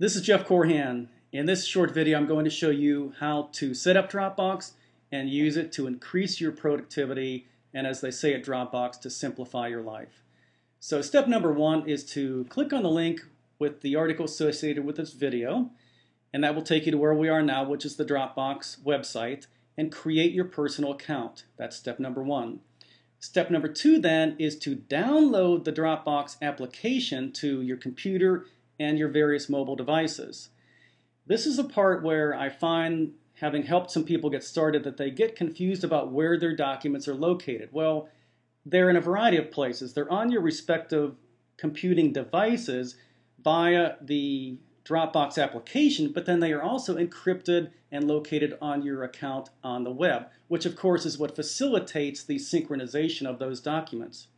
This is Jeff Korhan. In this short video, I'm going to show you how to set up Dropbox and use it to increase your productivity and, as they say at Dropbox, to simplify your life. So step number one is to click on the link with the article associated with this video, and that will take you to where we are now, which is the Dropbox website, and create your personal account. That's step number one. Step number two then is to download the Dropbox application to your computer and your various mobile devices. This is the part where I find, having helped some people get started, that they get confused about where their documents are located. Well, they're in a variety of places. They're on your respective computing devices via the Dropbox application, but then they are also encrypted and located on your account on the web, which of course is what facilitates the synchronization of those documents.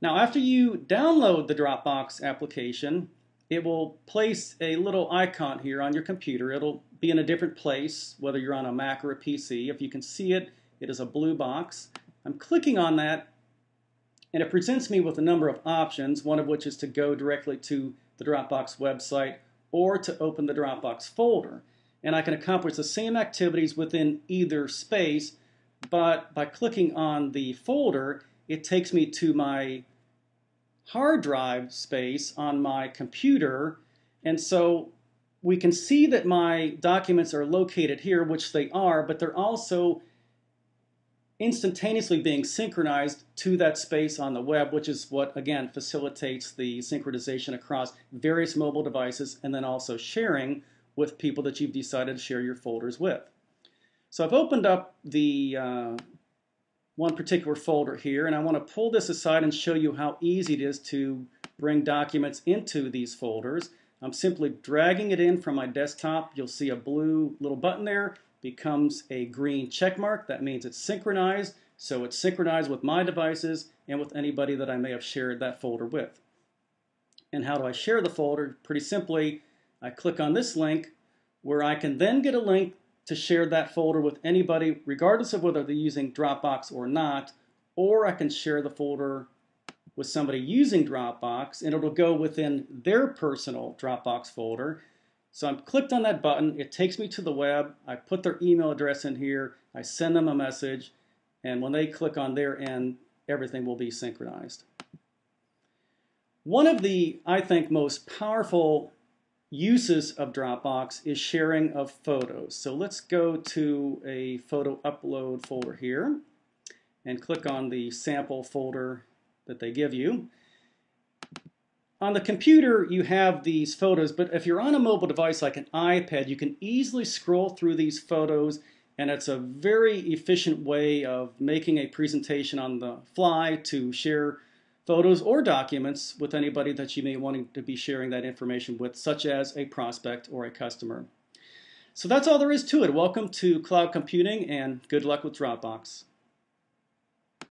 Now, after you download the Dropbox application, it will place a little icon here on your computer. It'll be in a different place, whether you're on a Mac or a PC. If you can see it, it is a blue box. I'm clicking on that, and it presents me with a number of options, one of which is to go directly to the Dropbox website or to open the Dropbox folder. And I can accomplish the same activities within either space, but by clicking on the folder, it takes me to my hard drive space on my computer, and so we can see that my documents are located here, which they are, but they're also instantaneously being synchronized to that space on the web, which is what, again, facilitates the synchronization across various mobile devices and then also sharing with people that you've decided to share your folders with. So I've opened up the one particular folder here, and I want to pull this aside and show you how easy it is to bring documents into these folders. I'm simply dragging it in from my desktop. You'll see a blue little button there. Becomes a green check mark. That means it's synchronized, so it's synchronized with my devices and with anybody that I may have shared that folder with. And how do I share the folder? Pretty simply, I click on this link where I can then get a link to share that folder with anybody, regardless of whether they're using Dropbox or not, or I can share the folder with somebody using Dropbox, and it'll go within their personal Dropbox folder. So I've clicked on that button, it takes me to the web, I put their email address in here, I send them a message, and when they click on their end, everything will be synchronized. One of the, I think, most powerful uses of Dropbox is sharing of photos. So let's go to a photo upload folder here and click on the sample folder that they give you. On the computer, you have these photos, but if you're on a mobile device like an iPad, you can easily scroll through these photos, and it's a very efficient way of making a presentation on the fly to share photos or documents with anybody that you may want to be sharing that information with, such as a prospect or a customer. So that's all there is to it. Welcome to cloud computing, and good luck with Dropbox.